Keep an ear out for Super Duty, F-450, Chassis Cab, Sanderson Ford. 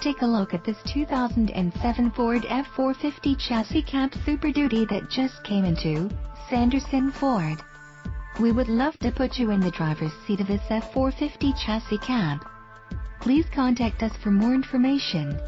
Take a look at this 2007 Ford F-450 chassis cab Super Duty that just came into Sanderson Ford. We would love to put you in the driver's seat of this F-450 chassis cab. Please contact us for more information.